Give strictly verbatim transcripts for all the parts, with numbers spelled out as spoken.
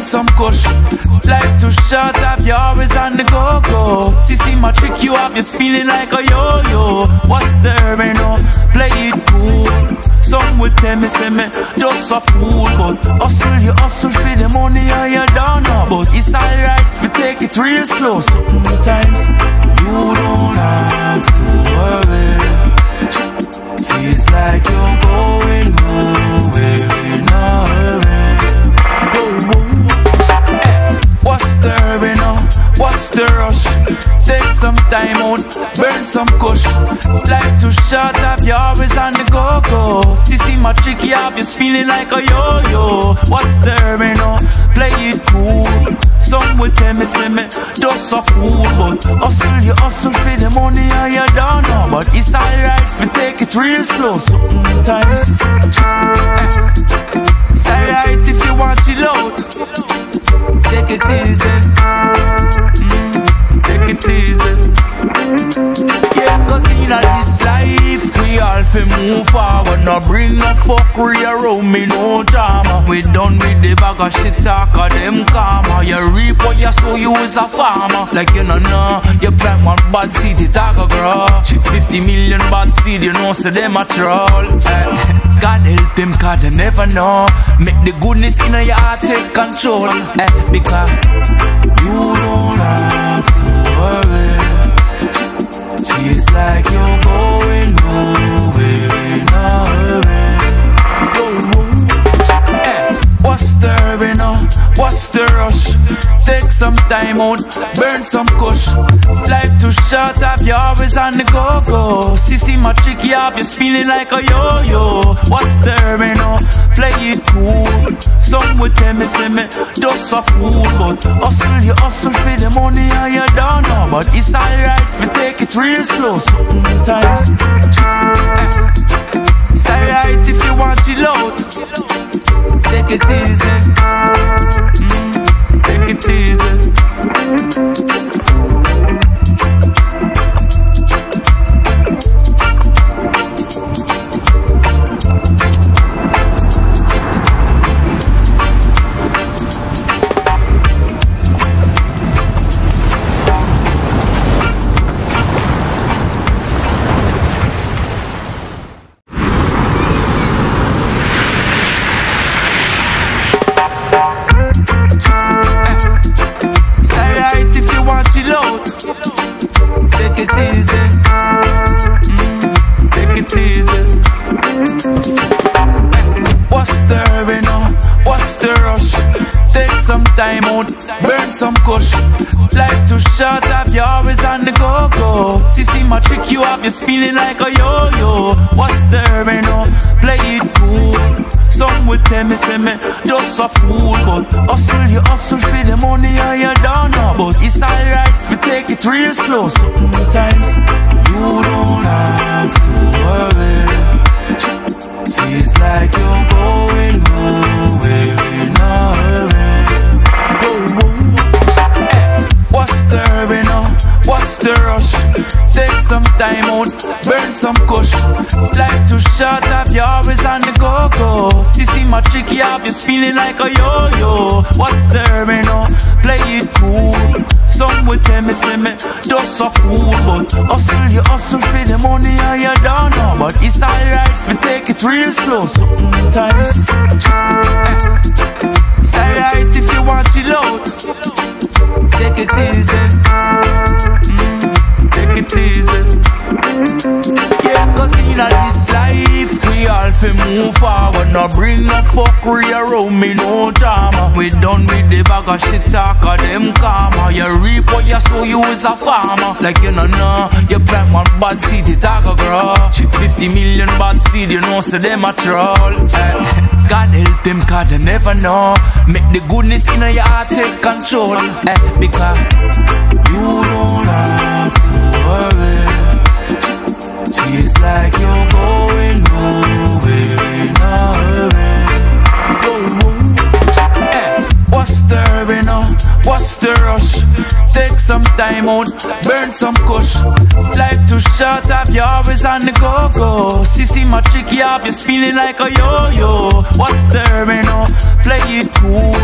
and some kush. Life too short, have you always on the go-go? You see my trick, you have you spinning like a yo-yo. What's the hurry, you know? Play it cool. Some would tell me, say me, just a fool. But hustle, you hustle for the money or you don't know. But it's alright if you take it real slow. Sometimes you don't have to worry. Feels like you're going nowhere in a hurry. What's the hurry now? What's the rush? Take some time out, burn some kush. Life too short, have you always on the go-go? You see my trick, you have you spinning like a yo-yo. What's the hurry now? Play it cool. Some would tell me, say me, just a fool. But hustle, you hustle for the money or you don't know. But it's alright if you take it real slow sometimes. It's alright if you want it loud. Take it easy, mm, take it easy. Yeah, cause in a this life, we all fi move forward. No bring no fuckery around me, no drama. We done with the bag of shit talk of them karma. You reap what you sow, you is a farmer. Like you know, nah, you plant one bad seed, it a go grow. Chip fifty million bad seed, you know, so them a troll. God help them, cause they never know. Make the goodness in your heart take control, eh, because you don't have to worry. Feels like you're going nowhere in a hurry, eh. What's the hurry now? What's the rush? Take some time out, burn some kush. Life too short, have you always on the go-go? See, see my trick, you have you spinning like a yo-yo. What's the hurry now? Play it cool. Some would tell me, say me, just a fool. But hustle, you hustle for the money or you don't know. But it's alright if you take it real slow sometimes. It's alright if you want it loud. Take it easy, mm, take it easy. Time out, burn some kush. Life too short, have you always on the go-go? You see my trick, you have you spinning like a yo-yo. What's the hurry now? Play it cool. Some would tell me, say me, just a fool. But hustle, you hustle for the money or you don't know. But it's alright if you take it real slow sometimes. You don't have to worry. Feels like you're going nowhere in a hurry. What's the hurry now? What's the rush? Take some time out, burn some kush. Life too short, have you always on the go-go? You see my trick, you have you spinning like a yo-yo. What's the hurry now? Play it cool. Some would tell me, say me, just a fool. But hustle, you hustle for the money or you don't know. But it's alright if you take it real slow sometimes. It's alright if you want it loud. Take it easy, mm, take it easy. Yeah, cause in a this life, we all fi move forward. No bring no fuckery around me, no drama. We done with the bag of shit talk of them karma. You reap what you sow, you is a farmer. Like you know, nah, you plant one bad seed, it a go grow. Chip fifty million bad seed, you know, so them a troll, eh. God help them, cause they never know. Make the goodness in your heart take control, eh, because you don't have to worry. Feels like you're going nowhere in a hurry, eh. What's the hurry now? What's the rush? Take some time out, burn some kush. Life too short, have you always on the go-go? System a tricky, have you spinning like a yo-yo? What's the terminal? Play it cool.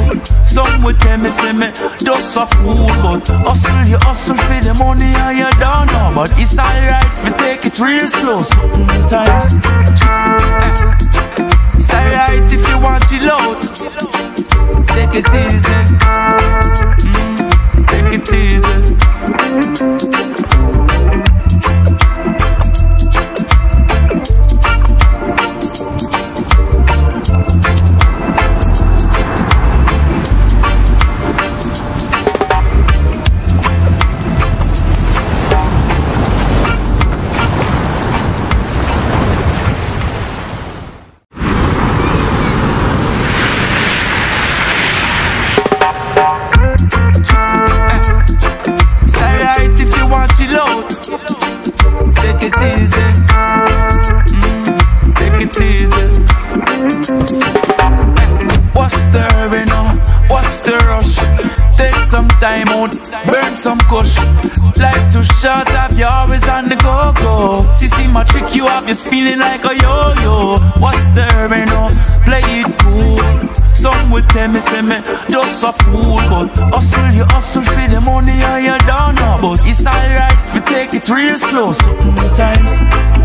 Some would tell me, say me, those a fool. But hustle, you hustle for the money and you don't know. But it's alright if you take it real slow sometimes. It's alright if you want to load. Take it easy. Mm, take it easy. Burn some kush. Life too short, have you always on the go-go? System a trick, you have you spinning like a yo-yo. What's the terminal? Play it cool. Some would tell me, say me, just a fool. But hustle, you hustle for the money and you don't know. But it's alright if you take it real slow sometimes.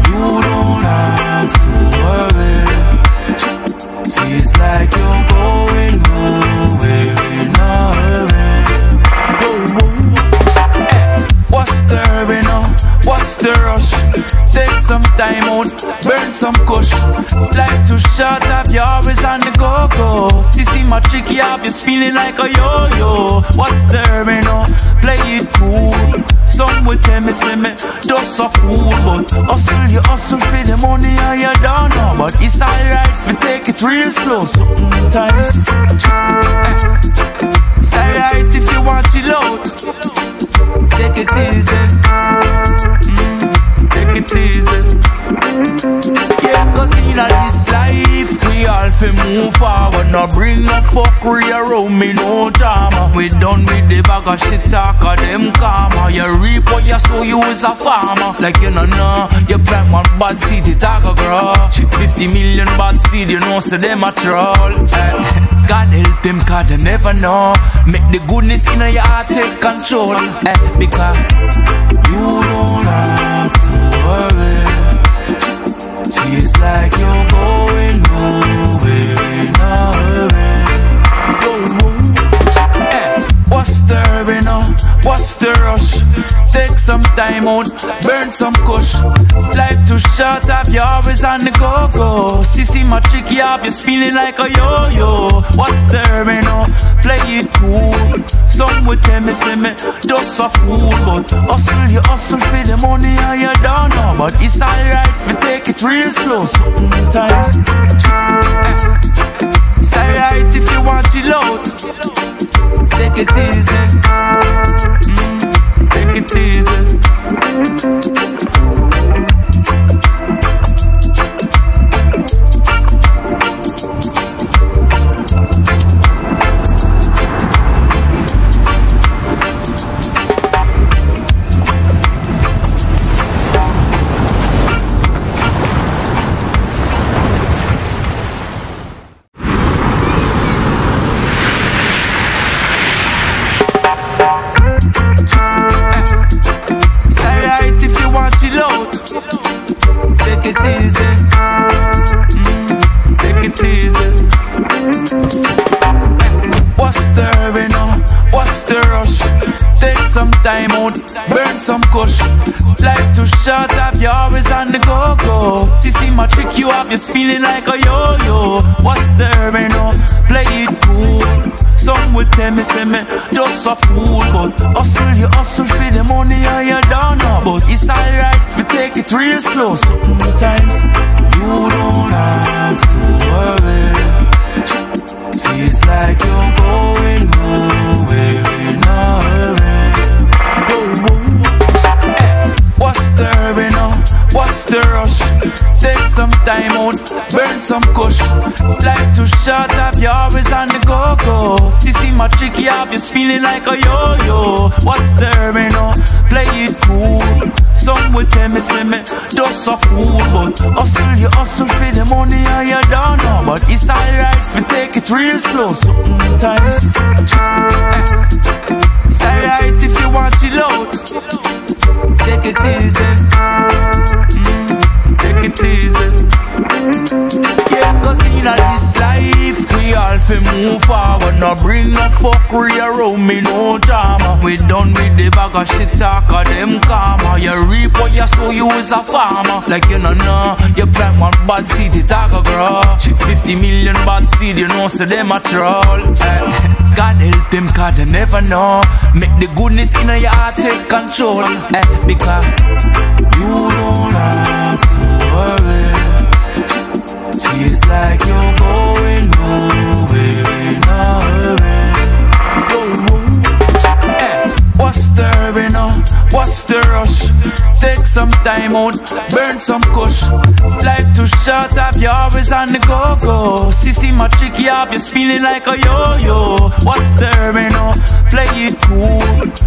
You don't have to worry. Feels like you're going nowhere in a hurry. What's the rush? Take some time out, burn some kush. Life too short, have you always on the go-go? System a tricky, have you spinning like a yo-yo? What's the terminal? Play it cool. Some would tell me, say me, those a fool. But hustle, you hustle for the money and you don't know. But it's alright if you take it real slow sometimes. It's alright if you want it loud. Take it easy. Take it easy. Yeah, cause in this life we all fi move forward. No bring no fuckery around me, no drama. We done with the bag of shit talk of them karma. You reap what you sow, you is a farmer. Like you know, nah, you plant one bad seed, it a go grow. Fifty million bad seed, you know, so them a troll. God help them, cause they never know. Make the goodness in your heart take control, eh, because you don't have to worry. Feels like you're going nowhere in a hurry. Eh, what's the hurry now? What's the rush? Take some time out, burn some kush. Life too short, have you always on the go-go? System a tricky, have you spinning like a yo-yo? What's the terminal? Play it cool. Some would tell me, say me, those a fool. But hustle, you hustle for the money and you don't know. But it's alright if you take it real slow sometimes. It's alright if you want it loud. Take it easy. Mm. Take it easy. Time out, burn some kush. Life too short, have you always on the go-go? System a trick, you have you spinning like a yo-yo. What's the terminal? Play it cool. Some would tell me, say me, those a fool. But hustle, you hustle for the money and you don't know. But it's alright if you take it real slow sometimes. You don't have to worry. Feels like you're going nowhere in a hurry. What's the hurry now? What's the rush? Take some time. time out, burn some kush. Life too short, have you always on the go-go? You see my tricky, have you spinning like a yo-yo? What's the you know? Play it cool. Some will tell me, say me, dust a fool. But hustle, you hustle for the money and you don't know. But it's alright if you take it real slow sometimes. It's alright if you want it loud. Take it easy. Mm, take it easy. Yeah, cause in this life, we all fi move forward. No bring no fuckery around me, no drama. We done with the bag of shit talk of them karma. You reap what you sow, you is a farmer. Like you know, nah, you plant one bad seed, it talk a grow. Chip fifty million bad seed, you know, so them a troll. God help them, cause they never know. Make the goodness in your heart take control. Eh, because you don't have to worry. Feels like you're going nowhere in a hurry. Eh, what's the hurry now? What's the rush? Take some time out, burn some kush. Life too short, have you always on the go-go? See my tricky, have you spinning like a yo-yo? What's the hurry now? Play it cool.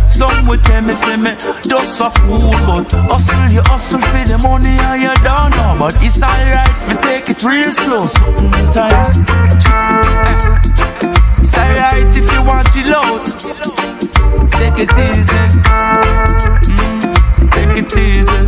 Some will tell me, say me, dust a fool. But hustle, you hustle for the money and you don't know. But it's alright if you take it real slow sometimes. It's alright if you want it loud. Take it easy. Take it easy.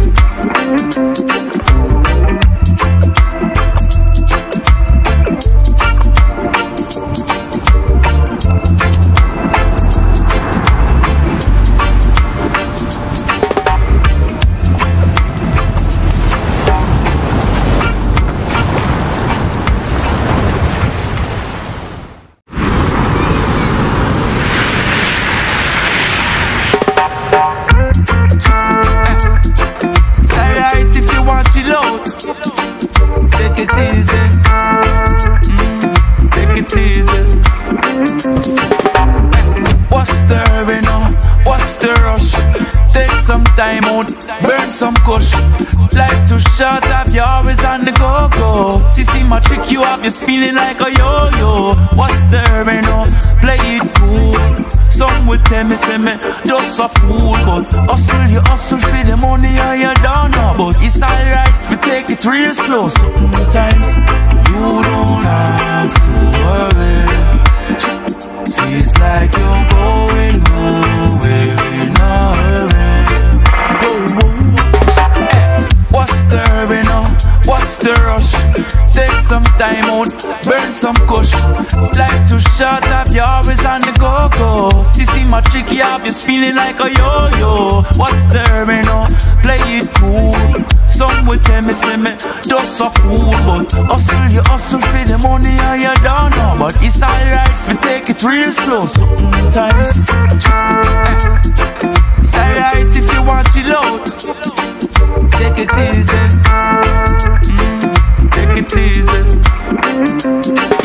Some kush. Life too short, have you always on the go-go? You see my trick, you have you spinning like a yo-yo. What's the hurry now? Play it cool. Some will tell me, say me, dust a fool. But hustle, you hustle for the money and you don't know. But it's alright if you take it real slow sometimes. You don't have to worry. Feels like you're going nowhere in a hurry. What's the rush? Take some time out, burn some kush. Life too short, have you always on the go-go? You see my tricky, have you spinning like a yo-yo? What's the hurry now? Play it cool. Some will tell me, say me, dust a fool. But hustle, you hustle for the money and you don't know. But it's alright if you take it real slow sometimes. It's alright if you want it loud. Take it easy. Take it easy.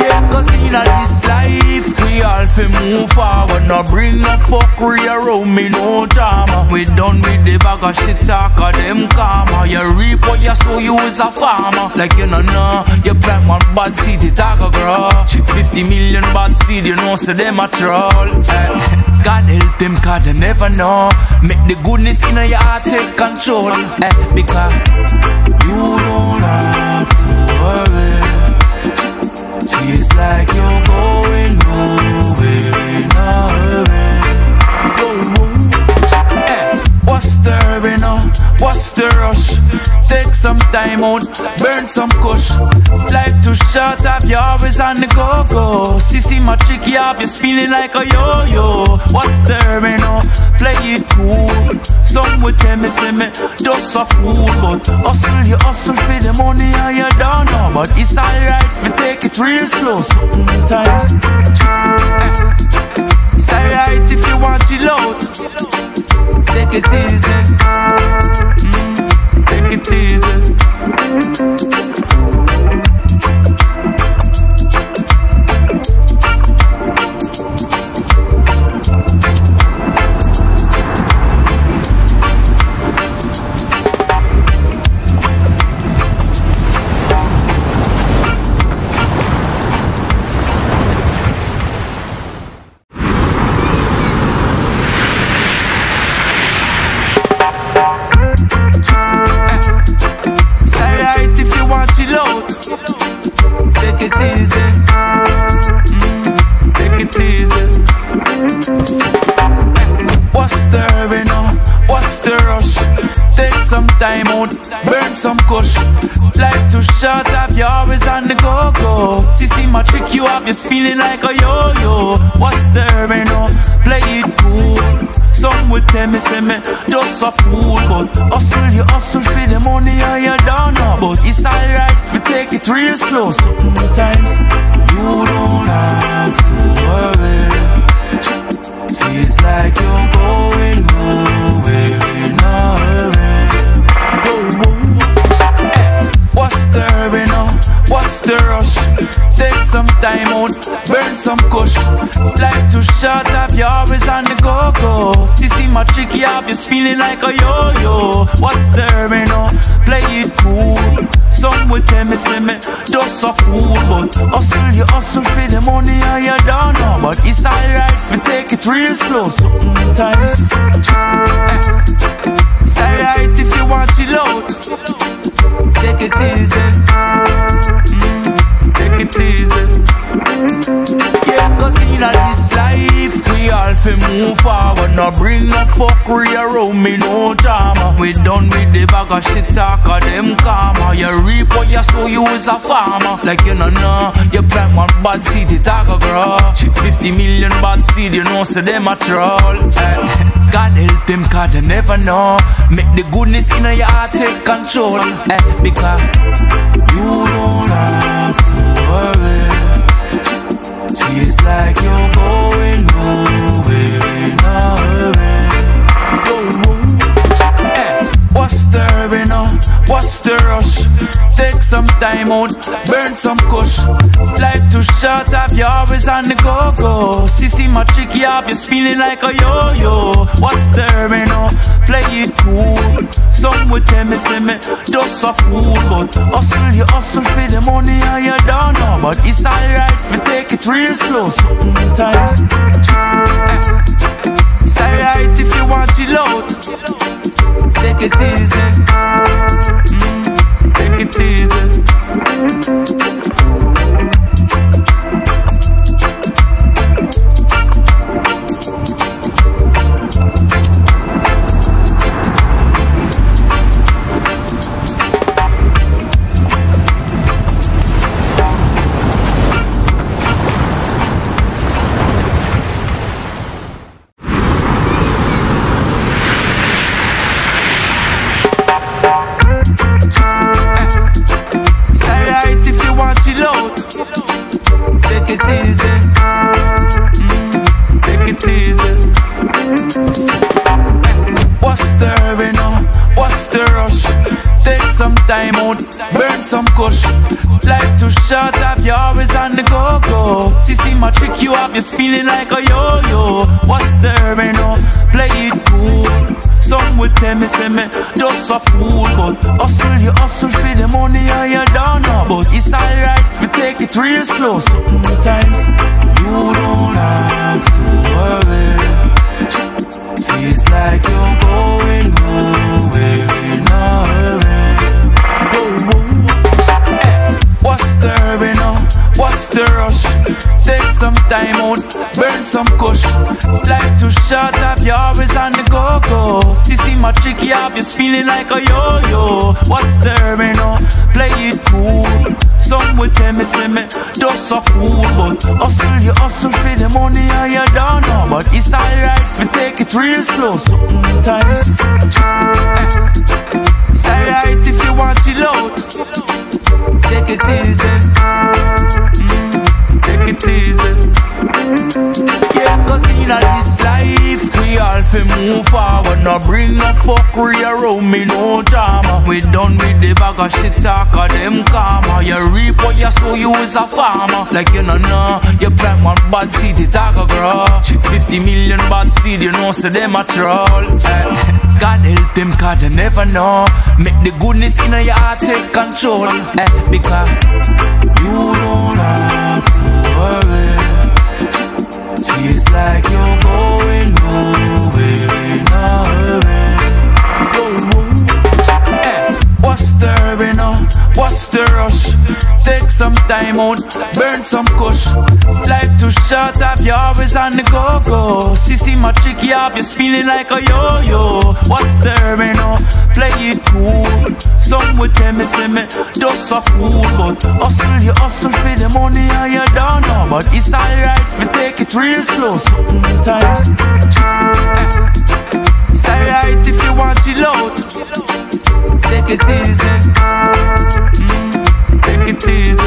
Yeah, cause in this life, we all fi move forward. No bring no fuckery around me, no drama. We done with the bag of shit talk of them karma. You reap what you sow, you is a farmer. Like you know, nah, you plant one bad seed, it talk a grow. Chip fifty million bad seed, you know, so them a troll. Eh. God help them, cause they never know. Make the goodness in your heart take control. Eh, because you don't have to worry. Feels like you're going nowhere in a hurry. Eh, what's the hurry now? What's the rush? Take some time out, burn some kush. Life too short, have you always on the go-go? You see my tricky, have you spinning like a yo-yo? What's the hurry now? Play it cool. Some will tell me, say me, dust a fool. But hustle, you hustle for the money and you don't know. But it's alright if you take it real slow sometimes. It's alright if you want it loud. Take it easy. Mm. Take it easy. Life too short, have you always on the go-go? You see my trick, you have you spinning like a yo-yo. What's the hurry now? Play it cool. Some would tell me, say me, just a fool. But hustle, you hustle for the money and you don't know. But it's alright if you take it real slow. Sometimes you don't have to worry. Feels like you're going nowhere in a hurry. What's the hurry now? What's the rush? Take some time out, burn some kush. Life too short, have you always on the go-go? You see my trick, you have you spinning like a yo-yo. What's the hurry now? Play it cool. Some would tell me, say me, just a fool. But hustle, you hustle for the money and you don't know. But it's alright if you take it real slow sometimes. It's alright if you want it loud. Take it easy, mm, take it easy. Yeah, cause in a this life, we all fi move forward. No bring no fuckery around me, no drama. We done with the bag of shit talk of them karma. You reap what you sow, you is a farmer. Like you know, nah, you plant one bad seed, it a go grow. Chip fifty million bad seed, you know, so them a troll. eh. God help them, cause they never know. Make the goodness in your heart take control. Eh, because you don't have to worry. Feels like you're going nowhere in a hurry. Eh, what's the hurry now? What's the rush? Take some time out, burn some kush. Life too short, have you always on the go-go? See, see my trick, you have you spinning like a yo-yo. What's the hurry now? Play it cool. Some would tell me, say me, just a fool. But hustle, you hustle for the money and you don't know. But it's alright if you take it real slow sometimes. It's alright if you want it loud. Take it easy, mm, take it easy. Time out, burn some kush. Life too short, have you always on the go-go? You see my trick, you have you spinning like a yo-yo. What's the hurry now? Play it cool. Some would tell me, say me, just a fool. But hustle, you hustle for the money and you don't know. But it's alright if you take it real slow sometimes. You don't have to worry. Feels like you're going nowhere in a hurry. What's the hurry now? What's the rush? Take some time out, burn some kush. Life too short, have you always on the go-go? You see my trick, you have you spinning like a yo-yo. What's the hurry now? Play it cool. Some would tell me, say me, just a fool. But hustle, you hustle for the money and you don't know. But it's alright if you take it real slow sometimes. It's alright if you want it loud. Take it easy, mm, take it easy. Yeah, cause in this life, we all fi move forward. No bring no fuckery around me, no drama. We done with the bag of shit talk of them karma. You reap what you sow, you is a farmer. Like you know, nah, you plant one bad seed, it a go grow. Chip fifty million bad seed, you know, so them a troll. God help them, cause they never know. Make the goodness in your heart take control. Eh, because you don't have to worry. Feels like you're going nowhere in a hurry. Eh, what's the hurry now? What's the rush? Take some time out, burn some kush. Life too short, have you always on the go-go? System a tricky, have you spinning like a yo-yo? What's the terminal? Play it cool. Some would tell me, say me, those a fool. But hustle, you hustle for the money and you don't know. But it's alright if you take it real slow sometimes. It's alright if you want chill out. Take it easy. Mm, take it easy.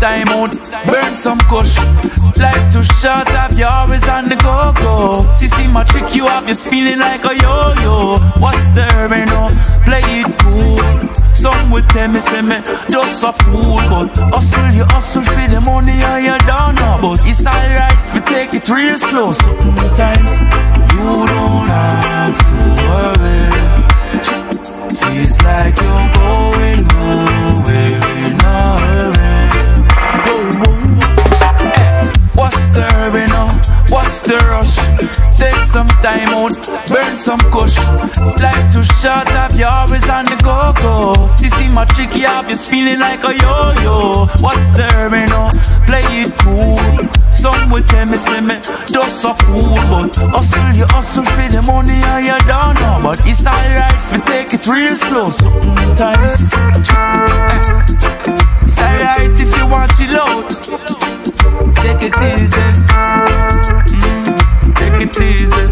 Time out, burn some kush. Life too short, have you always on the go-go? System a trick, you have you spinning like a yo-yo. What's the terminal? Play it cool. Some would tell me, say me, those a fool. But hustle, you hustle for the money and you don't know. But it's alright if you take it real slow sometimes. You don't have to worry. Feels like you're going nowhere in a hurry. What's the hurry now? What's the rush? Take some time out, burn some kush. Life too short, have you always on the go-go? System a tricky, have you spinning like a yo-yo? What's the hurry now? Play it cool. Some would tell me, say me, those a fool. But hustle, you hustle for the money and you don't know. But it's alright if you take it real slow sometimes. It's alright if you want chill out. Take it easy, mm, take it easy.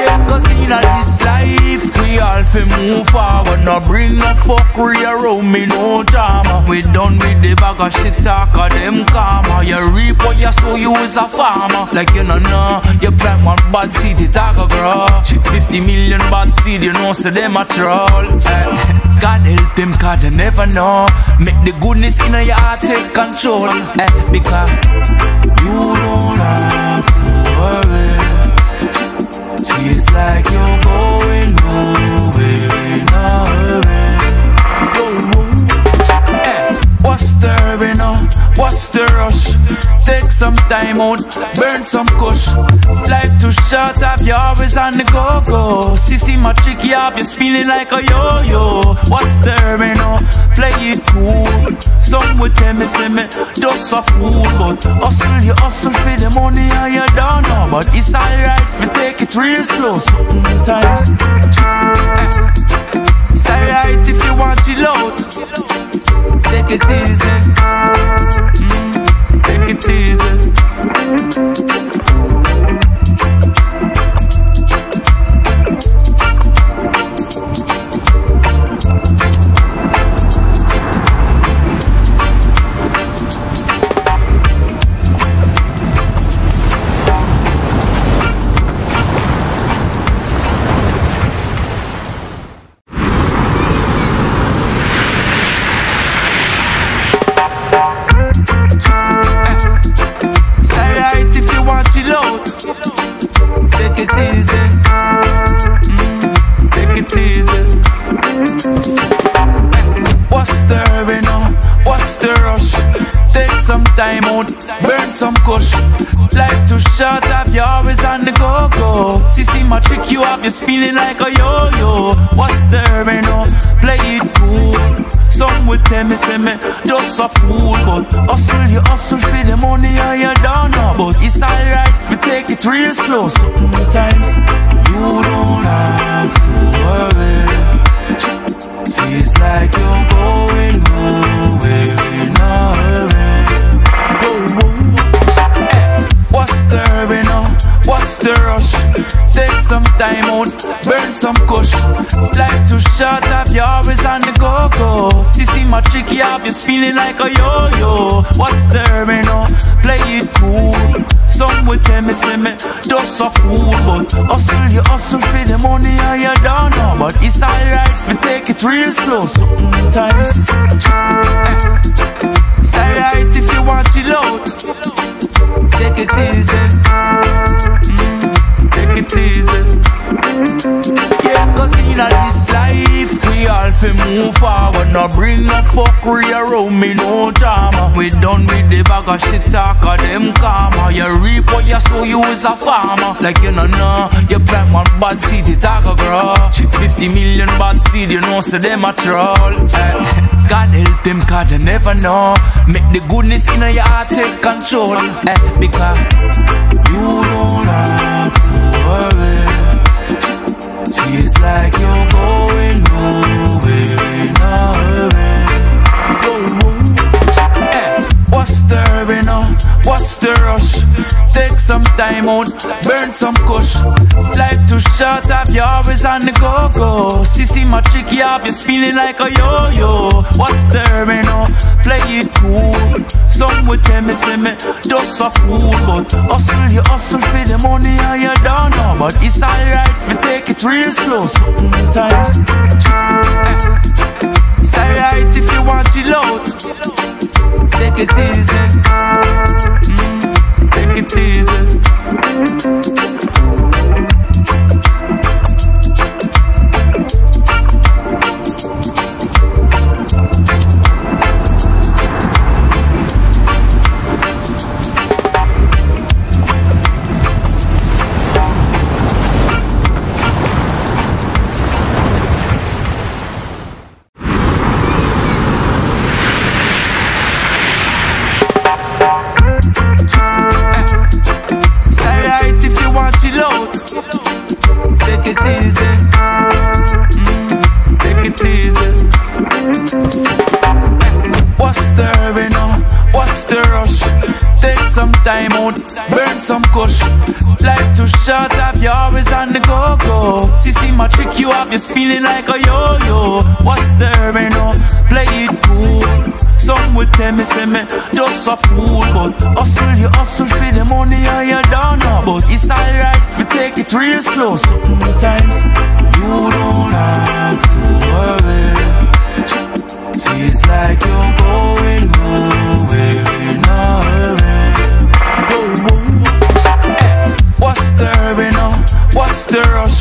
Yeah, cause in a this life, we all fi move forward. No bring no fuckery around me, no drama. We done with the bag of shit talk of them karma. You reap what you sow, you is a farmer. Like you no know, you plant one bad seed, it a go grow. Fifty million bad seed, you know, so them a troll. God help them, cause they never know. Make the goodness in your heart take control, eh, because you don't have to worry. Feels like you're going nowhere in a hurry, eh. What's the hurry now? What's the rush? Take some time out, burn some kush. Life too short, have you always on the go-go? System a tricky, have you spinning like a yo-yo? What's the hurry now? Play it cool. Some would tell me, say me, those a fool. But hustle, you hustle for the money and you don't know. But it's alright if you take it real slow sometimes. It's alright if you want chill out. Take it easy, mm. Take it easy. Time out, burn some kush. Life too short, have you always on the go-go? System a trick, you have you spinning like a yo-yo. What's the hurry now? Play it cool. Some would tell me, say me, those a fool. But hustle, you hustle for the money and you don't know. But it's alright if you take it real slow sometimes. You don't have to worry. Feels like you're going nowhere in a hurry. What's the hurry now? What's the rush? Take some time out, moon, burn some kush. Life too short, have you always on the go-go? You see my tricky, have you feeling like a yo-yo? What's stirring up? Play it cool. Some will tell me, say me, dust a fool. But hustle, you hustle for the money and you don't know. But it's alright if you take it real slow sometimes. It's alright if you want it loud. Take it easy. Mm, take it easy. Yeah, cause in this life, we all fi move forward. No bring no fuckery around me, no drama. We done with the bag of shit talk of them karma. You reap what you sow, you is a farmer. Like you know, nah, you plant one bad seed, it talk a grow. Chip fifty million bad seed, you know, so them a troll. God help them, cause they never know. Make the goodness in your heart take control. Eh, because you don't have to worry. Feels like you're going nowhere in a hurry. Eh, what's stirring up? What's the rush? Take some time out, burn some kush. Life too short, have you always on the go-go? See my tricky, have you feeling like a yo-yo? What's stirring up? Play it cool. Some will tell me, say me, dust a fool. But hustle, you hustle for the money and you don't know. But it's alright if you take it real slow sometimes. It's alright if you want it loud. Take it easy. Take it easy. Some kush. Life too short, have you always on the go-go? You see my trick, you have you feeling like a yo-yo. What's stirring up? Play it cool. Some will tell me, say me, just a fool. But hustle, you hustle for the money and you don't know. But it's alright if you take it real slow sometimes. You don't have to worry. Feels like you're going nowhere in a hurry. Stirring up, what's the rush?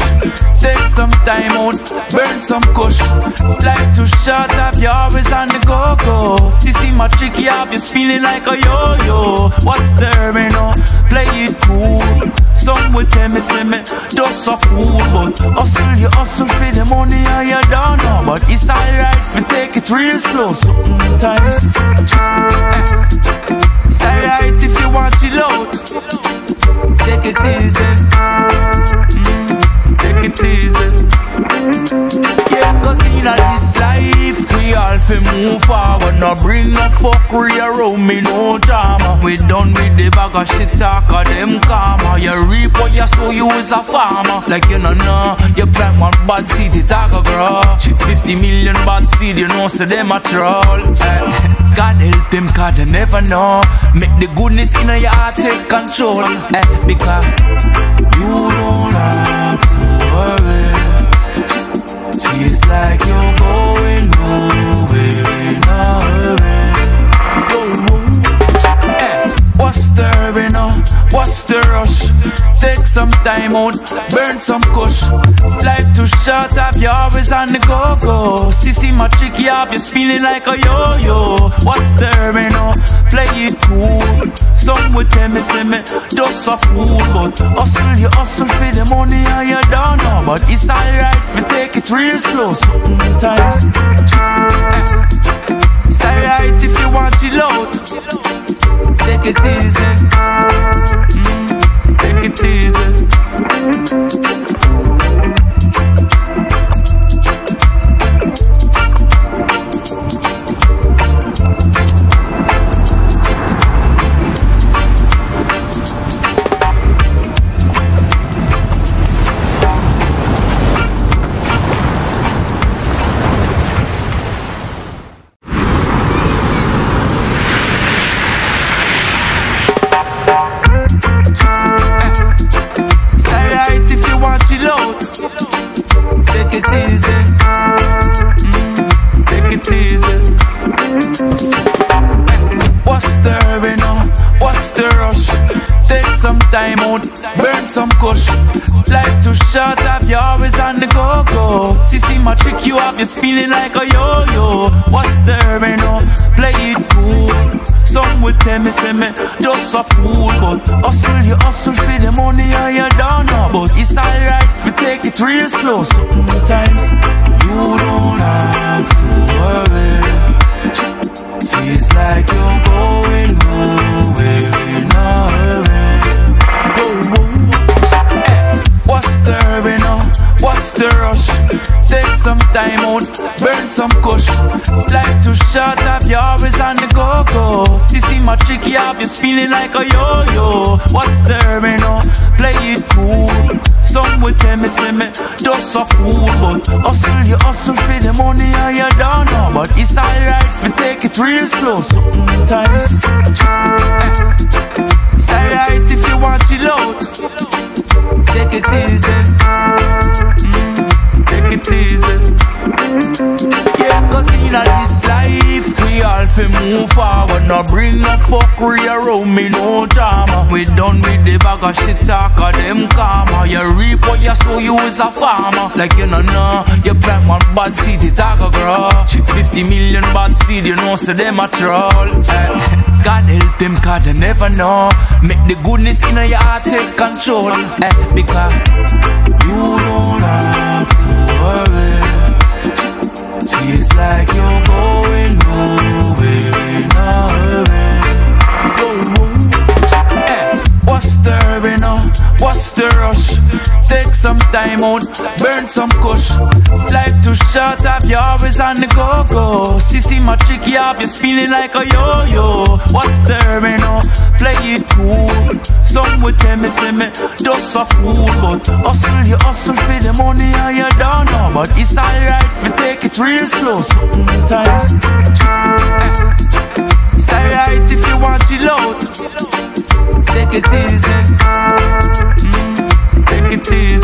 Take some time out, burn some kush. Life too short, have you always on the go-go? You see my tricky, have you feeling like a yo-yo? What's stirring up? Play it cool. Some will tell me, say me, dust a fool. But hustle, you hustle for the money and you don't know. But it's alright if you take it real slow sometimes. It's alright if you want it loud. Take it easy, mm, take it easy. Yeah, cause in this life, we all fi move forward. No bring no fuckery around me, no drama. We done with the bag of shit talk of them karma. You reap what you sow, you is a farmer. Like you know, nah, you plant one bad seed, it talk a grow. Chip fifty million bad seed, you know, so them a troll. Eh. God help them, cause they never know. Make the goodness in your heart take control. Eh, because you don't have to worry. Feels like you're going nowhere in a hurry. Eh, what's stirring up? What's the rush? Take some time out, burn some kush. Life too short, have you always on the go-go? See my tricky, have you feeling like a yo-yo? What's stirring up? Play it cool. Some will tell me, say me, dust a fool. But hustle, you hustle for the money and you don't know. But it's alright if you take it real slow sometimes. It's alright if you want it loud. Take it easy. Mm. Take it easy. What's the hurry now? What's the rush? Take some time out, burn some kush. Life too short, have you always on the go-go? You see my trick, you have you spinning like a yo-yo. What's the hurry now? Play it cool. Some would tell me, say me, just a fool. But hustle, you hustle for the money and you don't know. But it's alright if you take it real slow. Sometimes you don't have to worry. Feels like you're going nowhere in a hurry. What's the hurry now? What's the rush? Take some time out, burn some kush. Life too short, have you always on the go-go? You see my tricky, have you spinning like a yo-yo? What's the hurry now? Play it cool. Some would tell me, say me, just a fool. But hustle, you hustle for the money and you don't know. But it's alright if you take it real slow sometimes. It's alright if you want it loud. Take it easy. mm, Take it easy. Yeah, cause in a this life we all fi move forward. No bring no fuckery around me, no drama. We done with the bag of shit talk of them karma. You reap what you sow, you is a farmer. Like you know, nah, you plant one bad seed, it a go grow. Chip fifty million bad seed, you know, so them a troll. God help them, cause they never know. Make the goodness in your heart take control. eh, Because you don't have to worry. Feels like you're going nowhere in a hurry. What's the hurry now? What's the rush? Take some time out, burn some kush. Life too short, have you always on the go-go? You see my tricky, have you spinning like a yo-yo? What's the hurry now? Play it cool. Some would tell me, say me, just a fool. But hustle, you hustle for the money and you don't know. But it's alright if you take it real slow sometimes. It's alright if you want it loud. Take it easy. mm, Take it easy.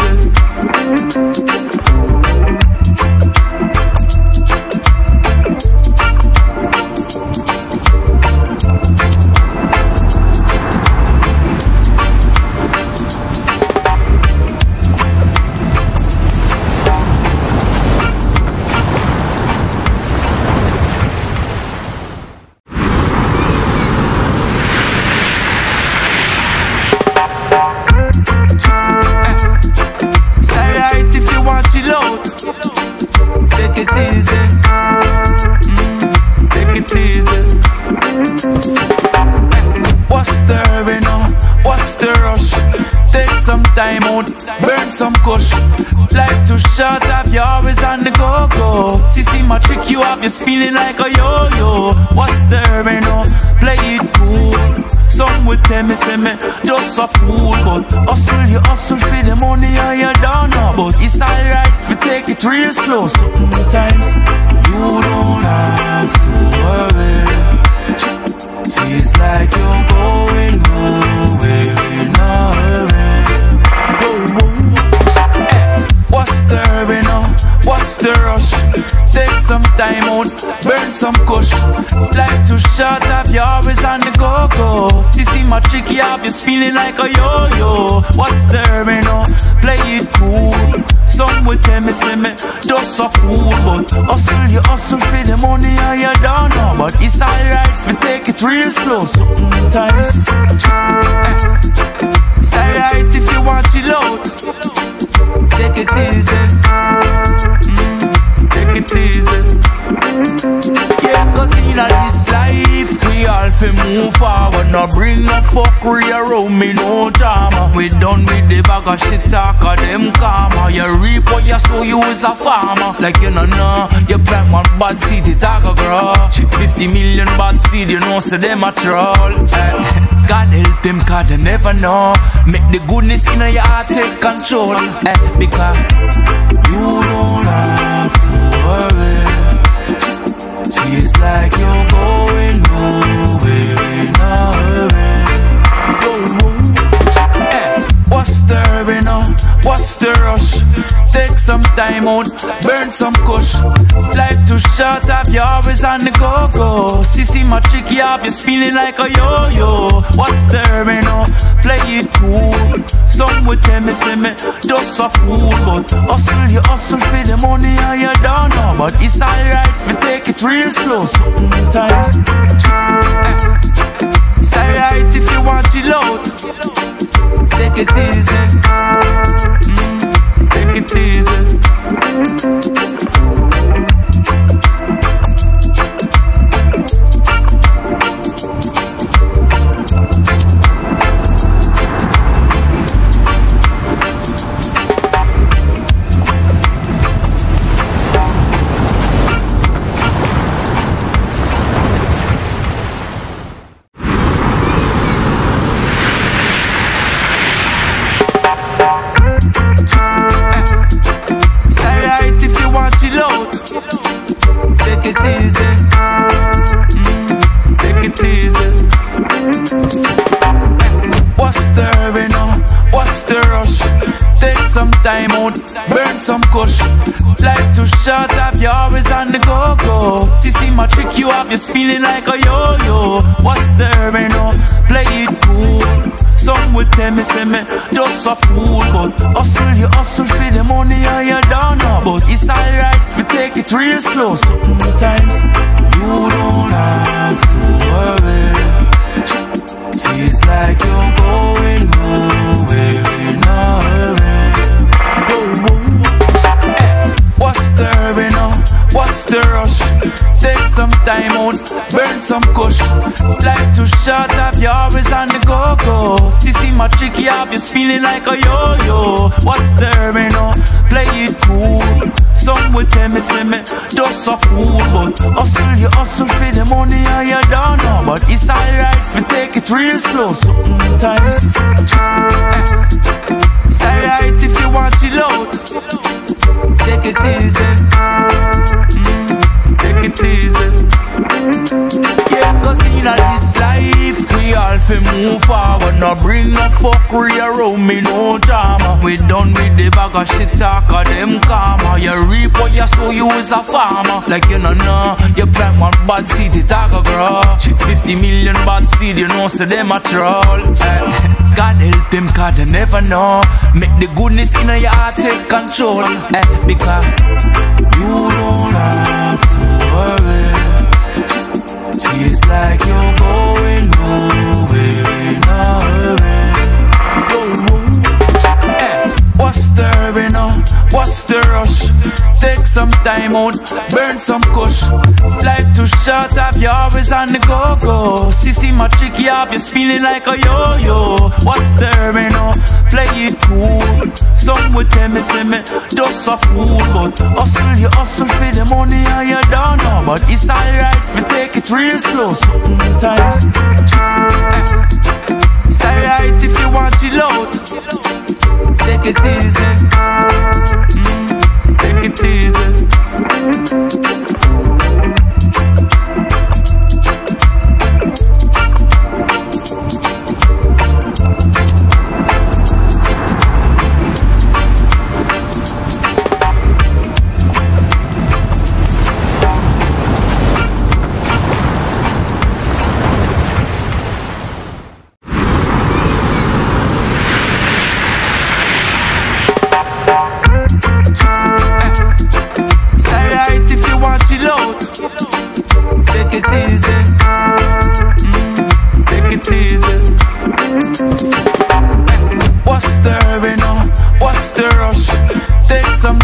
Time out, burn some kush. Life too short, have you always on the go-go? You see my trick, you have you spinning like a yo-yo. What's the hurry now? Play it cool. Some would tell me, say me, just a fool. But hustle, you hustle for the money and you don't know. But it's alright if you take it real slow sometimes. You don't have to worry. Feels like you're going nowhere in a hurry. What's the hurry now? What's the rush? Take some time out, burn some kush. Life too short, have you always on the go-go? You see my tricky, have you spinning like a yo-yo? What's the hurry now? Play it cool. Some would tell me, say me, just a fool. But hustle, you hustle for the money and you don't know. But it's alright if you take it real slow sometimes. It's alright if you want it loud. Take it easy. mm, Take it easy. Yeah, cause in this life we all fi move forward. No bring no fuckery around me, no drama. We done with the bag of shit talk of them karma. You reap what you sow, you is a farmer. Like you know, nah, you plant one bad seed, it a go grow. Chip fifty million bad seed, you know, so them a troll. God help them, cause they never know. Make the goodness in your heart take control. eh, Because you don't have to worry. Feels like you're going nowhere in a hurry. eh, What's the hurry now? What's the rush? Take some time out, burn some kush. Life too short, have you always on the go-go? System a tricky, have you spinning like a yo-yo? What's the terminal? Play it cool. Some would tell me, say me, just a fool. But hustle, you hustle for the money and you don't know. But it's alright if you take it real slow sometimes. It's alright if you want to load. Take it easy. Mm, take it easy. Time out, burn some kush. Life too short, have you always on the go-go? System a trick, you have you spinning like a yo-yo. What's the terminal? Play it cool. Some would tell me, say me, just a fool. But hustle, you hustle for the money and you don't know. But it's alright if you take it real slow sometimes. You don't have to worry. Feels like you're going nowhere in a hurry. What's the rush? Take some time out, burn some kush. Life too short, have you always on the go-go? System a tricky, have you spinning like a yo-yo? What's the terminal? Play it cool. Some would tell me, say me, just a fool. But hustle, you hustle for the money and you don't know. But it's alright if you take it real slow sometimes. It's alright if you want to load. Take it easy. Take it easy. Yeah, cause in this life we all fi move forward. No bring no fuckery around me, no drama. We done with the bag of shit talk of them karma. You reap what you sow, you is a farmer. Like you know, nah, you plant one bad seed, it a go grow. Fifty million bad seed, you know, so them a troll. God help them, cause they never know. Make the goodness in your heart take control. eh, Because you don't have to worry. Feels like you're going nowhere in a hurry. eh, What's the hurry now? What's the rush? Take some time out, burn some kush. Life too short, have you always on the go-go? System a tricky, have you spinning like a yo-yo? What's the terminal? Play it cool. Some would tell me, say me, just a fool. But hustle, you hustle for the money and you don't know. But it's alright if you take it real slow sometimes. It's alright if you want it loud. Take it easy. Take it easy.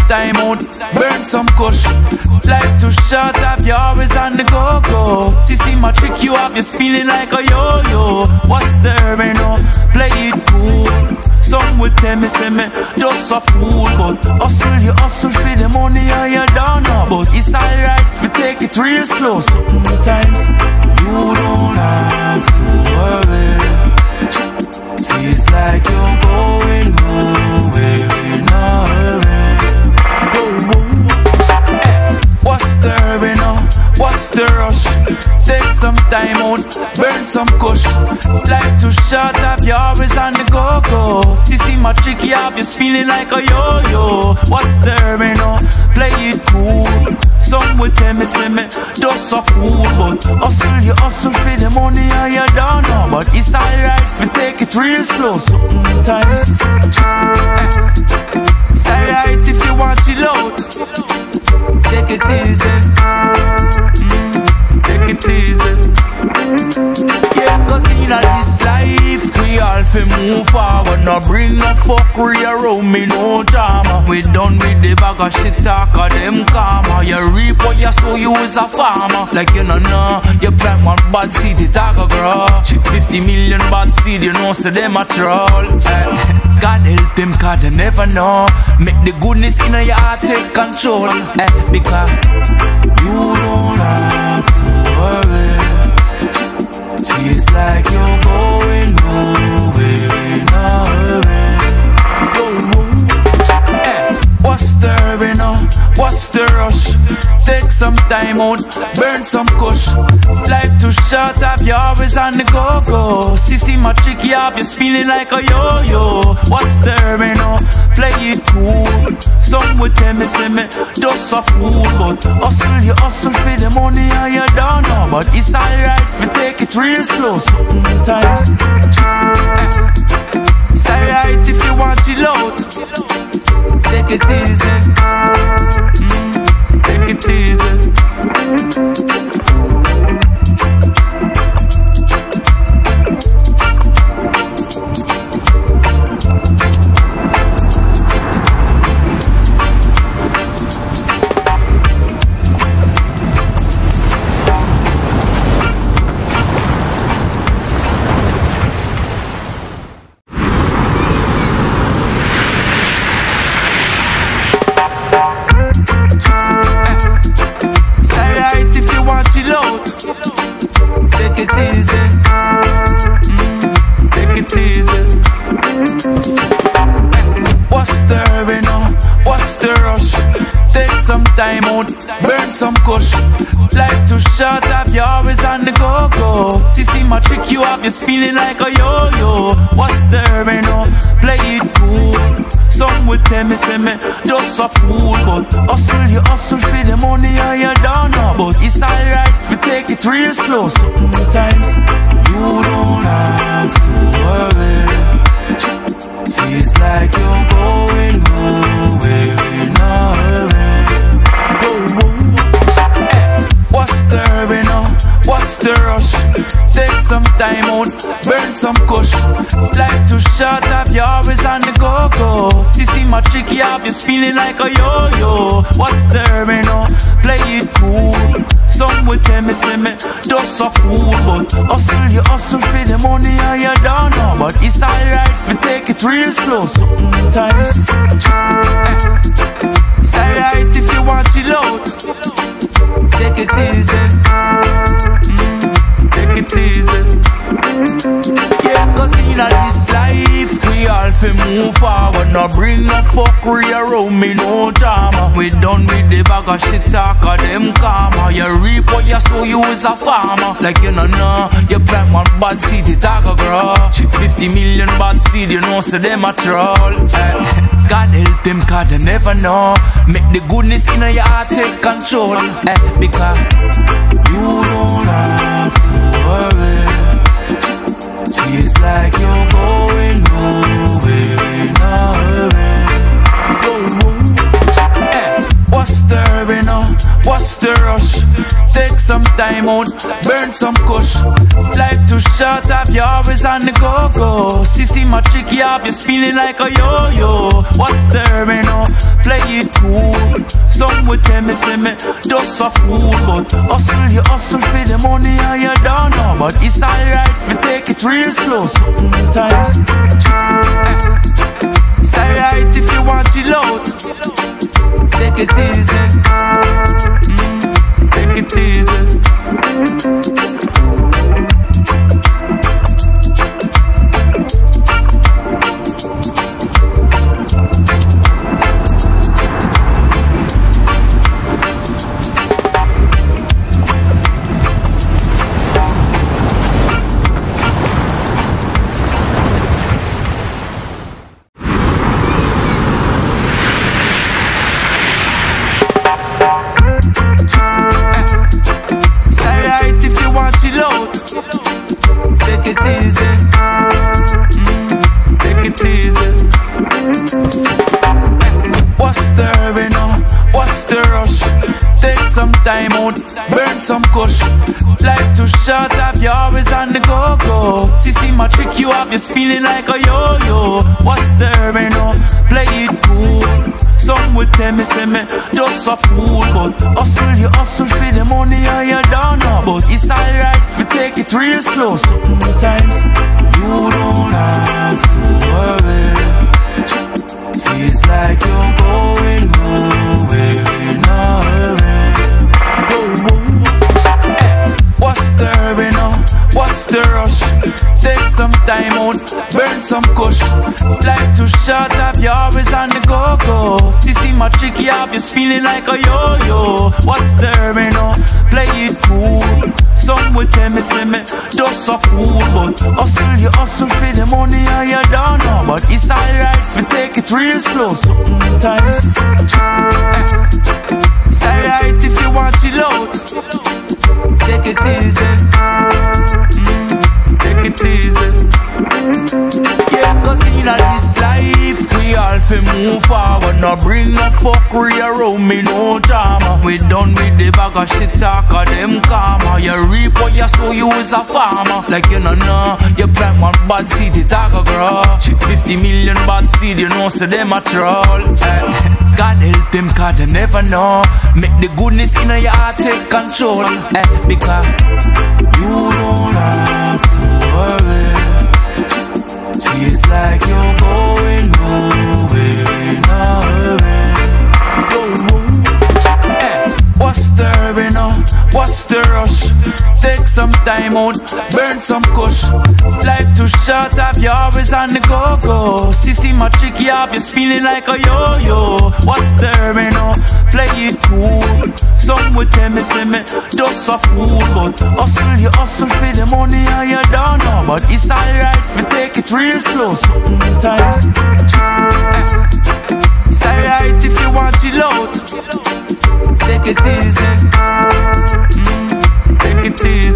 Time out, burn some kush. Life too short, have you always on the go-go? System a trick, you have you spinning like a yo-yo. What's the terminal? Play it cool. Some would tell me, say me, just a fool. But hustle, you hustle for the money and you don't know. But it's alright if you take it real slow sometimes. You don't have to worry. Feels like you're going nowhere in a hurry. What's the hurry now? What's the rush? Take some time down, burn some kush. Life too short, have you always on the go-go? You see my tricky, have you feeling like a yo-yo? What's the you know? Play it cool. Some will tell me, say me, just a fool. But hustle, you hustle for the money and you don't know. But it's alright if you take it real slow sometimes. It's alright if you want it loud. Take it easy. Take it easy. Yeah, cause in this life we all fi move forward. No bring no fuckery around me, no drama. We done with the bag of shit talk of them karma. You reap what you sow, you is a farmer. Like you know, nah, you plant one bad seed, it a go grow. Chip fifty million bad seed, you know, so them a troll. God help them, cause they never know. Make the goodness in your heart take control. Eh, because you don't have to worry. Feels like you're going nowhere in a hurry. Eh, what's the hurry now? What's the rush? Take some time out, burn some kush. Life too short, have you always on the go-go? See my tricky, have you spinning like a yo-yo? What's the hurry now? Play it cool. Some will tell me, say me, just a fool. But hustle, you hustle for the money and you don't know. But it's alright if you take it real slow sometimes. It's alright if you want it loud. Take it easy. Take it easy. Some kush. Life too short, have you always on the go-go? You see my trick, you have you spinning like a yo-yo. What's the hurry now? Play it cool. Some will tell me, say me, just a fool. But hustle, you hustle for the money and you don't know. But it's alright if you take it real slow sometimes. You don't have to worry. Feels like you're going nowhere in a hurry. What's the rush? Take some time out, burn some kush. Life too short, have you always on the go-go? You see my tricky, have you spinning like a yo-yo? What's the hurry now? Play it cool. Some will tell me, say me, just a fool. But hustle, you hustle for the money and you don't know. But it's alright if you take it real slow sometimes. It's alright if you want it loud. Take it easy. Take it easy. Yeah, cause in this life we all fi move forward. No bring no fuckery around me, no drama. We done with the bag of shit talk of them karma. You reap what you sow, you is a farmer. Like you know, nah, you plant one bad seed, it a go grow. Chip fifty million bad seed, you know, so them a troll. Eh. God help them, cause they never know. Make the goodness in your heart take control. Eh, because you don't have to worry. Feels like you're going nowhere in a hurry. Eh, what's the hurry now? What's the rush? Take some time out, burn some kush. Life too short, have you always on the go-go? You see my tricky, have you spinning like a yo-yo? What's the hurry now? Play it cool. Some will tell me, say me, just a fool. But hustle, you hustle for the money and you don't know. But it's alright if you take it real slow sometimes. It's alright if you want it loud. Take it easy. Take it easy. some kush. Life too short, have you always on the go-go? She see my trick, you have you spinning like a yo-yo. What's the herb, you know? Play it cool. Some would tell me, say me, just a fool. But hustle, you hustle for the money and you down now. But it's alright if you take it real slow. Sometimes you don't have to worry. Feels like you're going nowhere in a hurry. What's the hurry now? What's the rush? Take some time out, burn some kush. Life too short, have you always on the go-go? You see my tricky, have you feeling like a yo-yo? What's the hurry now? Play it cool. Some would tell me, say me, just a fool. But hustle, you hustle for the money and you down now. But it's alright if you take it real slow sometimes. It's alright if you want it loud. Take it easy. mm, Take it easy. Yeah, cause in a this life we all fi move forward. No bring no fuckery around me, no drama. We done with the bag of shit talk of them karma. You reap what you sow, you is a farmer. Like you know, nah, you plant one bad seed, it a go grow. Chip fifty million bad seed, you know, so them a troll. God help them, cause they never know. Make the goodness in your heart take control. eh, Because you don't have to worry. Feels like you're going nowhere in a hurry. Hey, what's the hurry now? What's the rush? Take some time out, burn some kush. Life too short, have you always on the go-go? She see my tricky, have you spinning like a yo-yo? What's the hurry now? Play it cool. Some would tell me, say me, just a fool. But hustle, you hustle for the money and you down now. But it's alright if you take it real slow sometimes. It's alright if you want it loud. Take it easy. mm, Take it easy.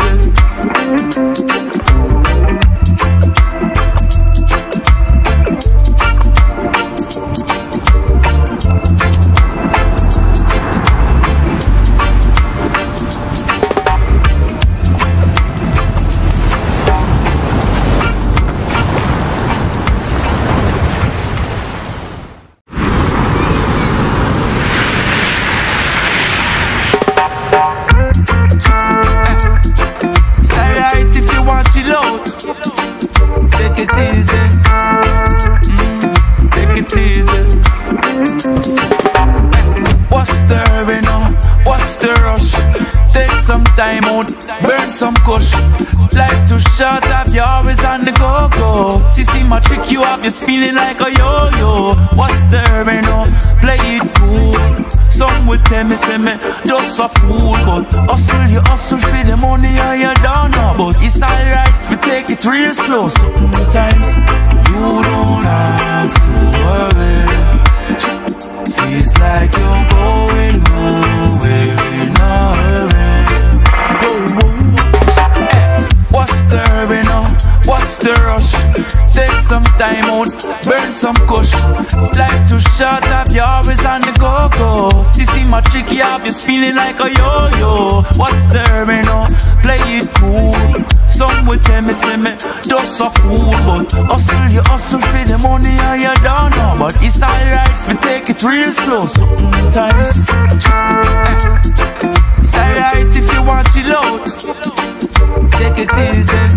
Time out, burn some kush. Life too short, have you always on the go-go? She see my trick, you have you spinning like a yo-yo. What's the herb, you know? Play it cool. Some would tell me, say me, just a fool. But hustle, you hustle for the money and you down now. But it's alright if you take it real slow sometimes. You don't have to worry. Feels like you're going nowhere in a hurry. What's the hurry now? What's the rush? Take some time out, burn some kush. Life too short, have you always on the go-go? You see my tricky, have you spinning like a yo-yo? What's the hurry now? Play it cool. Some would tell me, say me, just a fool. But hustle, you hustle for the money and you down now. But it's alright if you take it real slow sometimes. It's alright if you want it loud. Take it easy.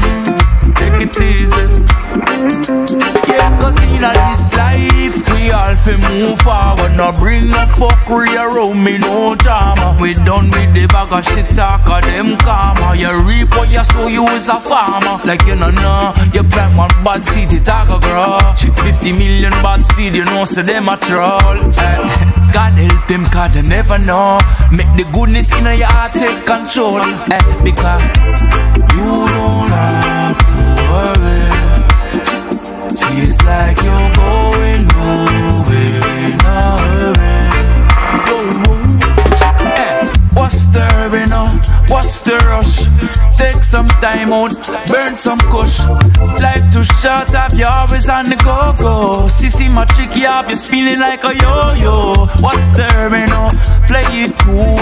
mm, Take it easy. Yeah, cause in this life we all fi move forward. No bring no fuckery around me, no drama. We done with the bag of shit talk of them karma. You reap what you sow, you is a farmer. Like you know, nah, you plant one bad seed, it a go grow. Chip fifty million bad seed, you know, so them a troll. God help them, cause they never know. Make the goodness in your heart take control. eh, Because you don't have to worry. Feels like you're going nowhere in a hurry. eh, What's the hurry now? What's the rush? Take some some time out, burn some kush. Life too short, have you always on the go-go? System a tricky, have you spinning like a yo-yo? What's the terminal? Play it cool.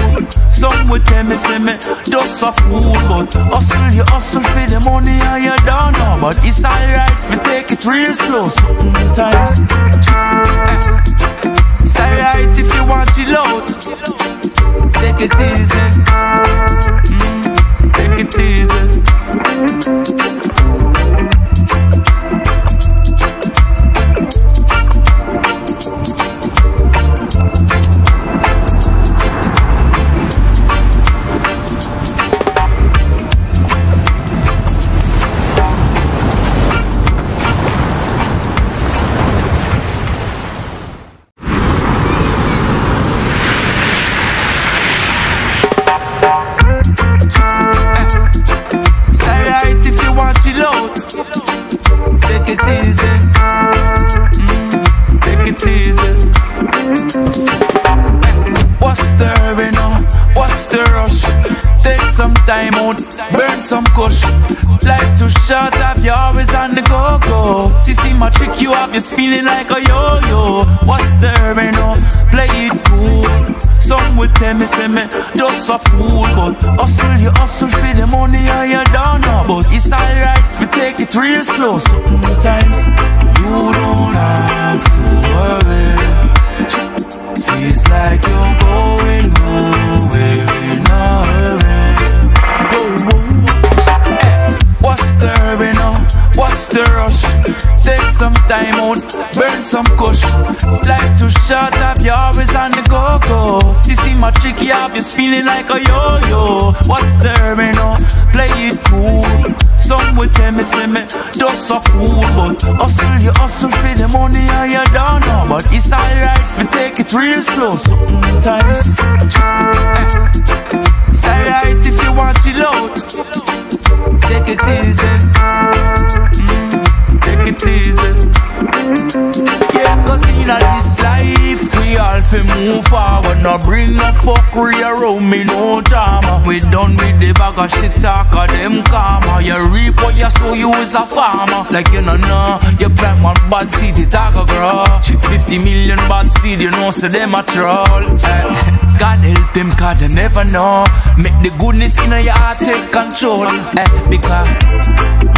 Some would tell me, say me, just a fool. But hustle, you hustle for the money and you don't know. But it's alright if you take it real slow sometimes. It's alright if you want to load. Take it easy. Mm, take it easy. Burn some kush. Life too short, have you always on the go-go? System a trick, you have you spinning like a yo-yo. What's the terminal? Play it cool. Some would tell me, say me, just a fool. But hustle, you hustle for the money and you don't know. But it's alright if you take it real slow sometimes. You don't have to worry. Feels like you're going nowhere in a hurry. What's the rush? Take some time out, burn some kush. Life too short, have you always on the go-go? System a tricky, have you spinning like a yo-yo? What's the terminal? Play it cool. Some would tell me, say me, just a fool. But hustle, you hustle for the money and you don't know. But it's alright if you take it real slow sometimes. It's alright if you want to load. Take it easy. Take it easy. Yeah, cause in this life we all fi move forward. No bring no fuckery around me, no drama. We done with the bag of shit talk of them karma. You reap what you sow, you is a farmer. Like you know, nah, you plant one bad seed, it a go grow. Fifty million bad seed, you know, so them a troll. God help them, cause they never know. Make the goodness in your heart take control. eh, Because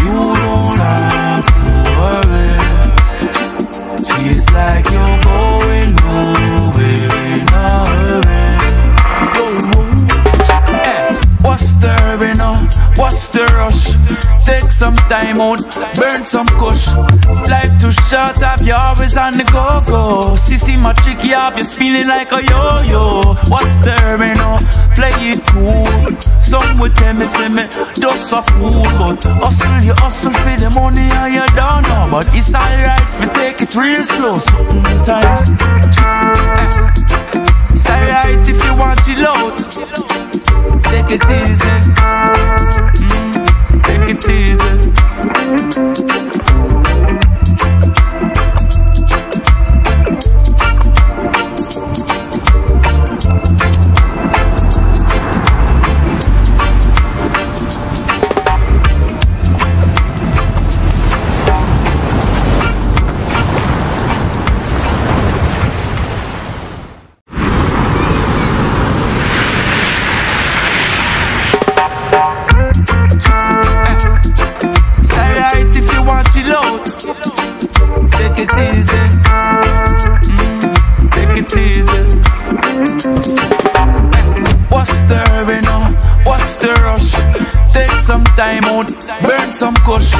you don't have to worry. Feels like you're going nowhere in a hurry. eh, What's the hurry now? What's the rush? Take some time out, burn some kush. Life too short, have you always on the go-go? System a tricky, have you spinning like a yo-yo? What's the terminal? Play it cool. Some would tell me, say me, just a fool. But hustle, you hustle for the money and you don't know. But it's alright if you take it real slow sometimes. It's alright if you want it loud. Take it easy. Take it easy. Time out, burn some kush.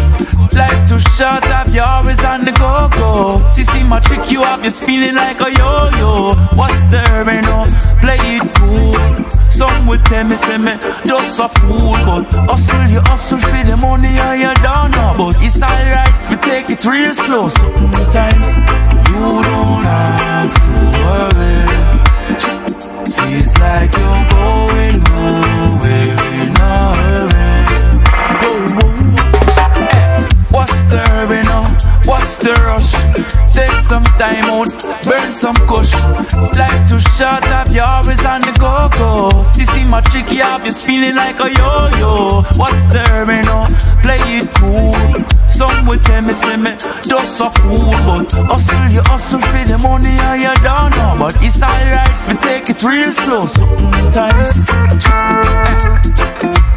Life too short, have you always on the go-go? System a trick, you have you spinning like a yo-yo. What's the terminal? Play it cool. Some would tell me, say me, just a fool. But hustle, you hustle for the money and you don't know. But it's alright if you take it real slow sometimes. You don't have to worry. Feels like you're going nowhere in a hurry. What's the hurry now? What's the rush? Take some time. time out, burn some kush. Life too short, have you always on the go-go? You see my tricky, have you feeling like a yo-yo? What's the you know? Play it cool. Some will tell me, say me, dust a fool. But hustle, you hustle for the money and you don't know. But it's alright if you take it real slow sometimes.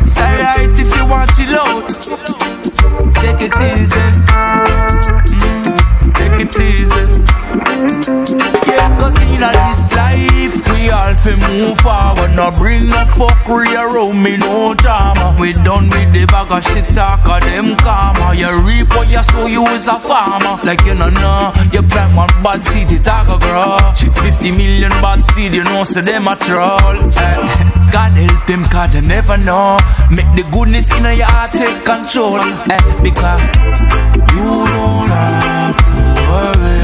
It's alright if you want it loud. Take it easy. Mm, take it easy. Yeah, cause in this life, we all fi move forward. No bring no fuckery around me, no drama. We done with the bag of shit talk of them karma. You reap what you sow, you is a farmer. Like you know, nah, you plant one bad seed, it talk a grow. Chip fifty million bad seed, you know, so them a troll. God help them, cause they never know. Make the goodness in your heart take control. Eh, because you don't have to worry.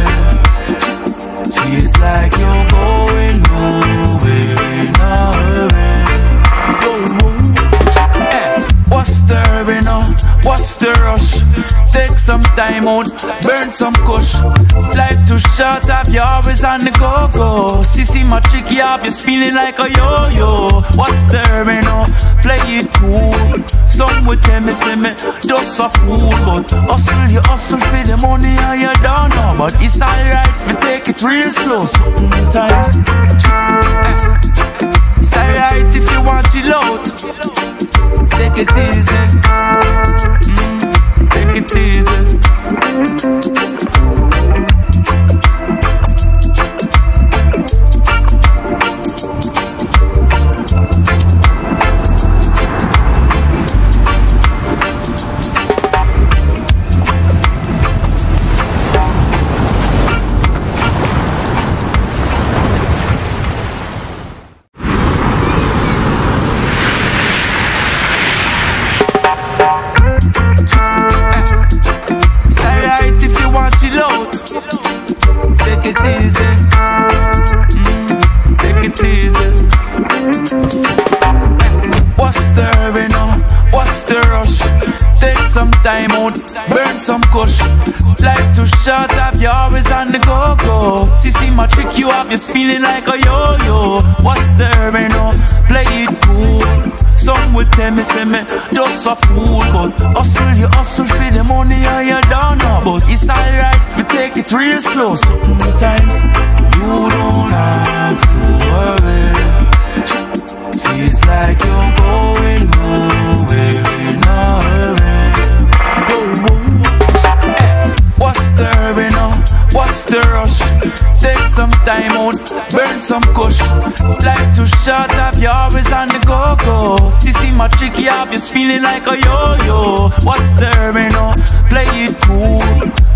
Feels like you're going nowhere in a hurry. Eh, what's the hurry now? What's the rush? Take some time out, burn some kush. Life too short, have you always on the go-go? See my tricky, have you spinning like a yo-yo? What's the hurry now? Play it cool. Some will tell me, say me, dust a fool. But hustle, you hustle for the money and you don't know. But it's alright if you take it real slow sometimes. It's alright if you want it loud. Take it easy. Take it easy. Some kush. Life too short, have you always on the go-go? You see my trick, you have you spinning like a yo-yo. What's the hurry now? Play it cool. Some will tell me, say me, dust a fool. But hustle, you hustle for the money and you don't know. But it's alright if you take it real slow sometimes. You don't have to worry. Feels like you're going nowhere in a hurry. What's the rush? Take some time out, burn some kush. Life too short, have you always on the go-go? You see my tricky, have you spinning like a yo-yo? What's the hurry now? Play it cool.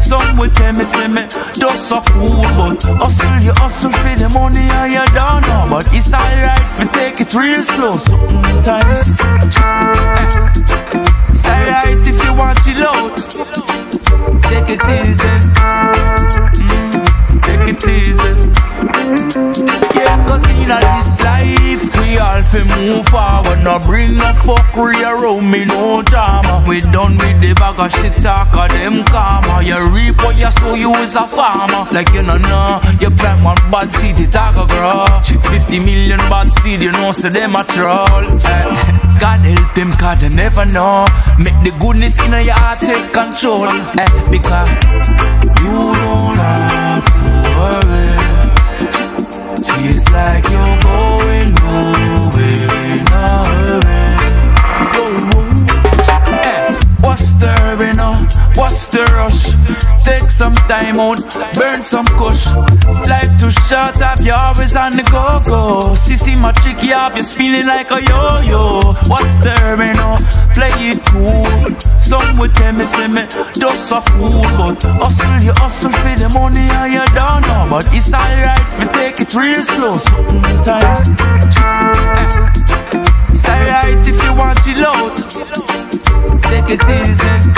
Some will tell me, say me, dust a fool. But hustle, you hustle for the money and you don't know. But it's alright if you take it real slow sometimes. It's alright if you want it loud. Take it easy. Take it easy. Yeah, cause in this life, we all fi move forward. No bring no fuckery around me, no drama. We done with the bag of shit talk of them karma. You reap what you sow, you is a farmer. Like you know, nah, you plant one bad seed, it talk a grow. Chip fifty million bad seed, you know, so them a troll. Eh. God help them, cause they never know. Make the goodness in your heart take control. Eh, because you don't have to worry. Feels like you're going nowhere in a hurry. Eh, what's the hurry now? What's the rush? Take some time out, burn some kush. Life too short, have you always on the go-go? See my tricky, have you spinning like a yo-yo? What's the hurry now? Play it cool. Some will tell me, say me, dust a fool. But hustle, you hustle for the money and you don't know. But it's alright if you take it real slow sometimes. It's alright if you want it loud. Take it easy.